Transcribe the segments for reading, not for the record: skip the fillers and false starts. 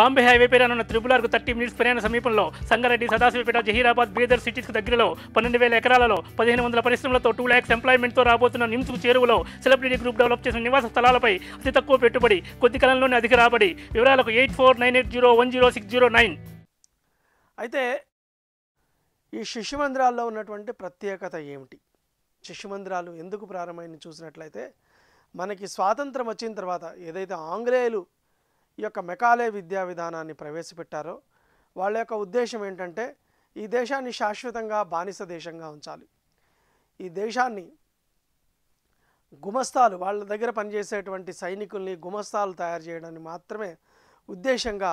Bombay highway పై రానున్న త్రిబులార్ 30 minutes ప్రయాణ సమీపంలో సంగారెడ్డి సదాశివపేట జహీరాబాద్ బీదర్ సిటీస్ దగ్గరలో 12000 ఎకరాలలో 1500 పరిశ్రమలతో 2 లక్షల ఎంప్లాయ్‌మెంట్ తో రాబోతున్న నిమ్స్ చేరువలో సెలబ్రిటీ గ్రూప్ డెవలప్ చేసిన నివాస స్థలాలపై అతి తక్కువ పెట్టుబడి కొద్ది కాలంలోనే అధిక రాబడి వివరాలకు 8498010609 అయితే ఈ శిశు మందిరాల్లో ఉన్నటువంటి ప్రత్యేకత ఏమిటి? శిశు మందిరాలు ఎందుకు ప్రారంభమైన చూసినట్లయితే మనకి స్వాతంత్రం వచ్చిన తర్వాత ఏదైతే ఆంగ్లేయులు ఈ యొక్క మెకాలే విద్యా విధానాన్ని ప్రవేశపెట్టారో వాళ్ళ యొక్క ఉద్దేశం ఏంటంటే ఈ దేశాన్ని శాశ్వతంగా బానిస దేశంగా ఉంచాలి. ఈ దేశాన్ని గుమస్తాలు వాళ్ళ దగ్గర పనిచేసేటువంటి సైనికుల్ని గుమస్తాలు తయారు చేయడానికి మాత్రమే ఉద్దేశంగా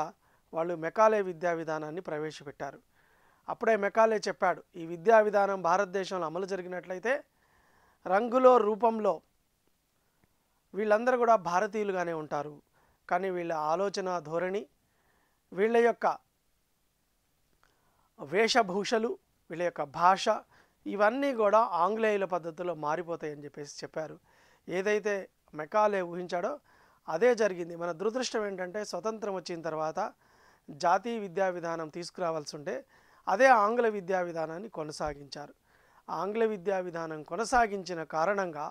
వాళ్ళు మెకాలే విద్యా విధానాన్ని ప్రవేశపెట్టారు. అప్పుడే మెకాలే చెప్పాడు, ఈ విద్యా విధానం భారతదేశంలో అమలు జరిగినట్లయితే రంగులో రూపంలో వీళ్ళందరూ కూడా భారతీయులుగానే ఉంటారు, కానీ వీళ్ళ ఆలోచన ధోరణి, వీళ్ళ యొక్క వేషభూషలు, వీళ్ళ యొక్క భాష ఇవన్నీ కూడా ఆంగ్లేయుల పద్ధతిలో మారిపోతాయని చెప్పేసి చెప్పారు. ఏదైతే మెకాలే ఊహించాడో అదే జరిగింది. మన దురదృష్టం ఏంటంటే స్వతంత్రం వచ్చిన తర్వాత జాతీయ విద్యా విధానం తీసుకురావాల్సి ఉంటే అదే ఆంగ్ల విద్యా విధానాన్ని కొనసాగించారు. ఆంగ్ల విద్యా విధానం కొనసాగించిన కారణంగా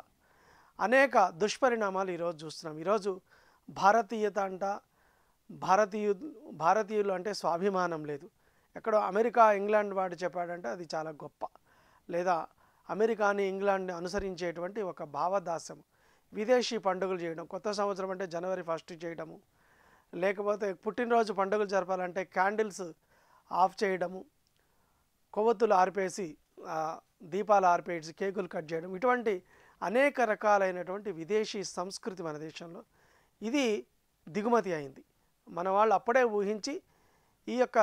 అనేక దుష్పరిణామాలు ఈరోజు చూస్తున్నాం. ఈరోజు భారతీయత అంట భారతీయులు అంటే స్వాభిమానం లేదు. ఎక్కడో అమెరికా ఇంగ్లాండ్ వాడు చెప్పాడంటే అది చాలా గొప్ప, లేదా అమెరికాని ఇంగ్లాండ్ని అనుసరించేటువంటి ఒక భావదాస్యం, విదేశీ పండుగలు చేయడం, కొత్త సంవత్సరం అంటే జనవరి 1 చేయడము, లేకపోతే పుట్టినరోజు పండుగలు జరపాలంటే క్యాండిల్స్ ఆఫ్ చేయడము, కొవ్వొత్తులు ఆర్పేసి దీపాలు ఆర్పేసి కేకులు కట్ చేయడం, ఇటువంటి అనేక రకాలైనటువంటి విదేశీ సంస్కృతి మన దేశంలో ఇది దిగుమతి అయింది. మన వాళ్ళు అప్పుడే ఊహించి ఈ యొక్క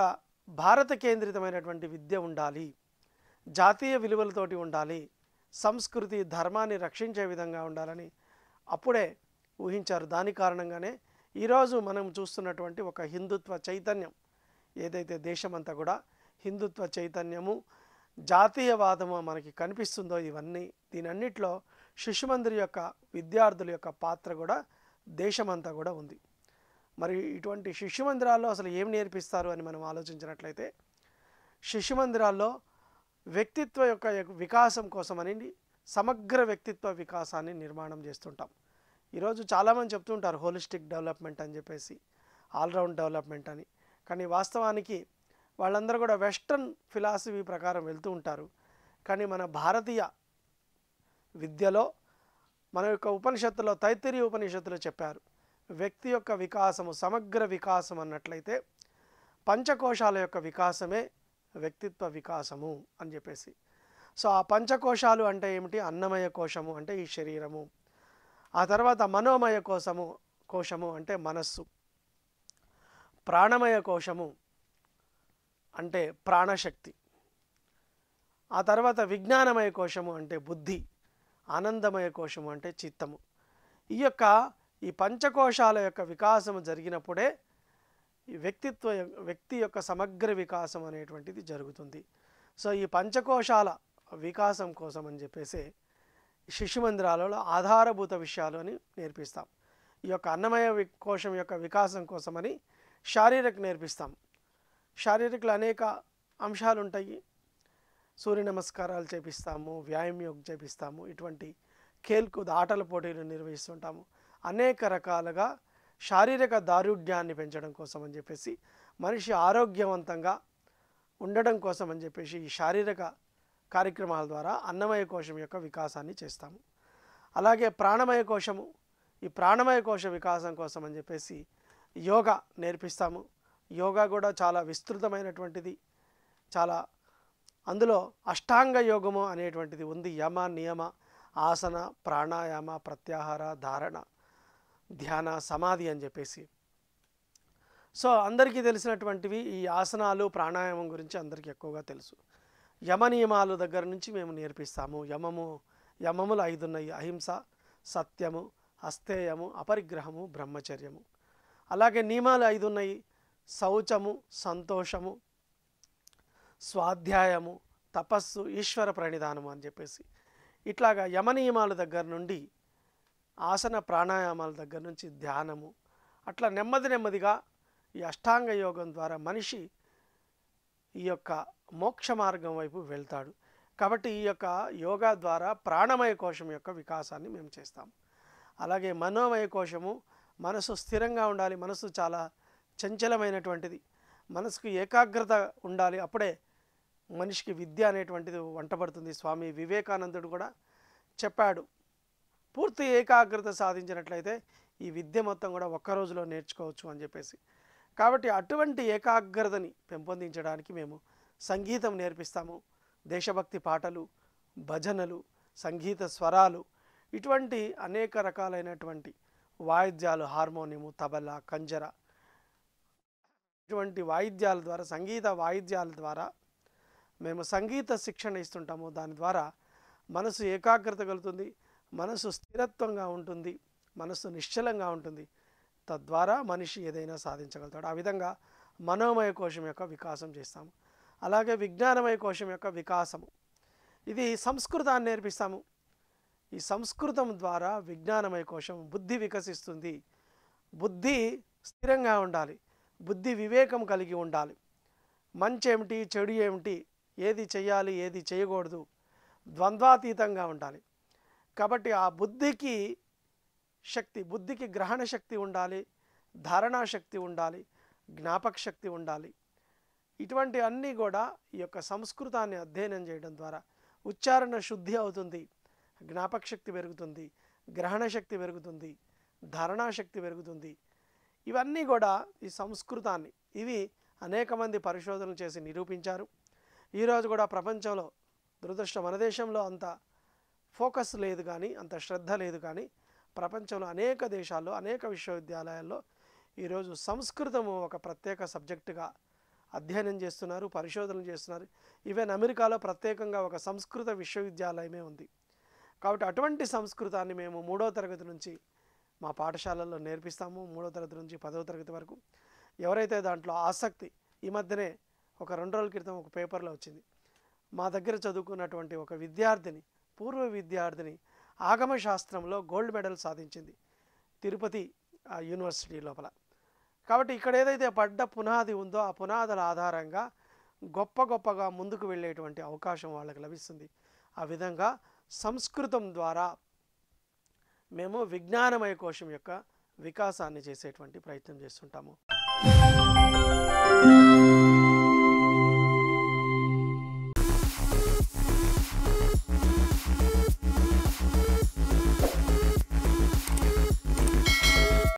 భారత కేంద్రితమైనటువంటి విద్య ఉండాలి, జాతీయ విలువలతోటి ఉండాలి, సంస్కృతి ధర్మాన్ని రక్షించే విధంగా ఉండాలని అప్పుడే ఊహించారు. దాని కారణంగానే ఈరోజు మనం చూస్తున్నటువంటి ఒక హిందుత్వ చైతన్యం ఏదైతే దేశమంతా కూడా హిందుత్వ చైతన్యము, జాతీయవాదము మనకి కనిపిస్తుందో ఇవన్నీ దీనన్నిట్లో శిశు మందిర్ యొక్క విద్యార్థుల యొక్క పాత్ర కూడా దేశమంతా కూడా ఉంది. మరి ఇటువంటి శిశు మందిరాల్లో అసలు ఏం నేర్పిస్తారు అని మనం ఆలోచించినట్లయితే శిశు మందిరాల్లో వ్యక్తిత్వ యొక్క వికాసం కోసమని సమగ్ర వ్యక్తిత్వ వికాసాన్ని నిర్మాణం చేస్తుంటాం. ఈరోజు చాలామంది చెప్తుంటారు హోలిస్టిక్ డెవలప్మెంట్ అని చెప్పేసి, ఆల్రౌండ్ డెవలప్మెంట్ అని, కానీ వాస్తవానికి వాళ్ళందరూ కూడా వెస్ట్రన్ ఫిలాసఫీ ప్రకారం వెళ్తూ ఉంటారు. కానీ మన భారతీయ విద్యలో మన యొక్క ఉపనిషత్తులో తైత్తిరీయ ఉపనిషత్తులో చెప్పారు వ్యక్తి యొక్క వికాసము సమగ్ర వికాసం అన్నట్లయితే పంచకోశాల యొక్క వికాసమే వ్యక్తిత్వ వికాసము అని చెప్పేసి. సో ఆ పంచకోశాలు అంటే ఏమిటి? అన్నమయ కోశము అంటే ఈ శరీరము, ఆ తర్వాత మనోమయ కోశము అంటే మనస్సు, ప్రాణమయ కోశము అంటే ప్రాణశక్తి, ఆ తర్వాత విజ్ఞానమయ కోశము అంటే బుద్ధి, ఆనందమయ కోశము అంటే చిత్తము. ఈ పంచకోశాల యొక్క వికాసము జరిగినప్పుడే ఈ వ్యక్తి యొక్క సమగ్ర వికాసం అనేటువంటిది జరుగుతుంది. సో ఈ పంచకోశాల వికాసం కోసం అని చెప్పేసి శిశు మందిరాలలో ఆధారభూత విషయాలు అని నేర్పిస్తాం. ఈ యొక్క అన్నమయ కోశం యొక్క వికాసం కోసమని శారీరక నేర్పిస్తాం. శారీరకలు అనేక అంశాలు ఉంటాయి. సూర్య నమస్కారాలు చేపిస్తాము, వ్యాయామయోగ చేపిస్తాము, ఇటువంటి ఖేల్కూద్ ఆటల పోటీలు నిర్వహిస్తుంటాము. అనేక రకాలుగా శారీరక దారుఢ్యాన్ని పెంచడం కోసం అని చెప్పేసి, మనిషి ఆరోగ్యవంతంగా ఉండడం కోసం అని చెప్పేసి ఈ శారీరక కార్యక్రమాల ద్వారా అన్నమయ కోశం యొక్క వికాసాన్ని చేస్తాము. అలాగే ప్రాణమయ కోశము, ఈ ప్రాణమయ కోశ వికాసం కోసం అని చెప్పేసి యోగా నేర్పిస్తాము. యోగా కూడా చాలా విస్తృతమైనటువంటిది, చాలా అందులో అష్టాంగ యోగము అనేటువంటిది ఉంది. యమ, నియమ, ఆసన, ప్రాణాయామ, ప్రత్యాహార, ధారణ, ధ్యాన, సమాధి అని చెప్పేసి. సో అందరికీ తెలిసినటువంటివి ఈ ఆసనాలు, ప్రాణాయామం గురించి అందరికీ ఎక్కువగా తెలుసు. యమ నియమాలు దగ్గర నుంచి మేము నేర్పిస్తాము. యమములు 5 ఉన్నాయి: అహింస, సత్యము, అస్థేయము, అపరిగ్రహము, బ్రహ్మచర్యము. అలాగే నియమాలు 5 ఉన్నాయి: శౌచము, సంతోషము, స్వాధ్యాయము, తపస్సు, ఈశ్వర ప్రణిధానము అని చెప్పేసి. ఇట్లాగా యమ నియమాల దగ్గర నుండి ఆసన ప్రాణాయామాల దగ్గర నుంచి ధ్యానము, అట్లా నెమ్మదిగా ఈ అష్టాంగ యోగం ద్వారా మనిషి ఈ యొక్క మోక్ష మార్గం వైపు వెళ్తాడు. కాబట్టి ఈ యొక్క యోగా ద్వారా ప్రాణమయ కోశం యొక్క వికాసాన్ని మేము చేస్తాం. అలాగే మనోమయ కోశము, మనసు స్థిరంగా ఉండాలి. మనసు చాలా చంచలమైనటువంటిది, మనసుకు ఏకాగ్రత ఉండాలి. అప్పుడే మనిషికి విద్య అనేటువంటిది వంటపడుతుంది. స్వామి వివేకానందుడు కూడా చెప్పాడు, పూర్తి ఏకాగ్రత సాధించినట్లయితే ఈ విద్య మొత్తం కూడా ఒక్క రోజులో నేర్చుకోవచ్చు అని చెప్పేసి. కాబట్టి అటువంటి ఏకాగ్రతని పెంపొందించడానికి మేము సంగీతం నేర్పిస్తాము. దేశభక్తి పాటలు, భజనలు, సంగీత స్వరాలు, ఇటువంటి అనేక రకాలైనటువంటి వాయిద్యాలు, హార్మోనియము, తబలా, కంజర, ఇటువంటి వాయిద్యాల ద్వారా, సంగీత వాయిద్యాల ద్వారా మేము సంగీత శిక్షణ ఇస్తుంటాము. దాని ద్వారా మనసు ఏకాగ్రత కలుగుతుంది, మనసు స్థిరత్వంగా ఉంటుంది, మనసు నిశ్చలంగా ఉంటుంది. తద్వారా మనిషి ఏదైనా సాధించగలుగుతాడు. ఆ విధంగా మనోమయ కోశం యొక్క వికాసం చేస్తాము. అలాగే విజ్ఞానమయ కోశం యొక్క వికాసము, ఇది సంస్కృతాన్ని నేర్పిస్తాము. ఈ సంస్కృతం ద్వారా విజ్ఞానమయ కోశం బుద్ధి వికసిస్తుంది. బుద్ధి స్థిరంగా ఉండాలి, బుద్ధి వివేకం కలిగి ఉండాలి. మంచి ఏమిటి, చెడు ఏమిటి, ఏది చేయాలి, ఏది చేయకూడదు, ద్వంద్వాతీతంగా ఉండాలి. కాబట్టి ఆ బుద్ధికి శక్తి, బుద్ధికి గ్రహణ శక్తి ఉండాలి, ధారణా శక్తి ఉండాలి, జ్ఞాపక శక్తి ఉండాలి. ఇటువంటి అన్నీ కూడా ఈ యొక్క సంస్కృతాన్ని అధ్యయనం చేయడం ద్వారా ఉచ్చారణ శుద్ధి అవుతుంది, జ్ఞాపక శక్తి పెరుగుతుంది, గ్రహణ శక్తి పెరుగుతుంది, ధారణా శక్తి పెరుగుతుంది. ఇవన్నీ కూడా ఈ సంస్కృతాన్ని, ఇవి అనేక మంది పరిశోధనలు చేసి నిరూపించారు. ఈరోజు కూడా ప్రపంచంలో దురదృష్టం, మన దేశంలో అంత ఫోకస్ లేదు కానీ, అంత శ్రద్ధ లేదు కానీ, ప్రపంచంలో అనేక దేశాల్లో అనేక విశ్వవిద్యాలయాల్లో ఈరోజు సంస్కృతము ఒక ప్రత్యేక సబ్జెక్టుగా అధ్యయనం చేస్తున్నారు, పరిశోధనలు చేస్తున్నారు. ఈవెన్ అమెరికాలో ప్రత్యేకంగా ఒక సంస్కృత విశ్వవిద్యాలయమే ఉంది. కాబట్టి అటువంటి సంస్కృతాన్ని మేము 3వ తరగతి నుంచి మా పాఠశాలల్లో నేర్పిస్తాము. 3వ తరగతి నుంచి 10వ తరగతి వరకు ఎవరైతే దాంట్లో ఆసక్తి, ఈ మధ్యనే ఒక 2 రోజుల క్రితం ఒక పేపర్లో వచ్చింది, మా దగ్గర చదువుకున్నటువంటి ఒక విద్యార్థిని, పూర్వ విద్యార్థిని ఆగమ శాస్త్రంలో గోల్డ్ మెడల్ సాధించింది తిరుపతి యూనివర్సిటీ లోపల. కాబట్టి ఇక్కడ ఏదైతే పడ్డ పునాది ఉందో ఆ పునాదుల ఆధారంగా గొప్ప గొప్పగా ముందుకు వెళ్ళేటువంటి అవకాశం వాళ్ళకి లభిస్తుంది. ఆ విధంగా సంస్కృతం ద్వారా మేము విజ్ఞానమయ కోశం యొక్క వికాసాన్ని చేసేటువంటి ప్రయత్నం చేస్తుంటాము.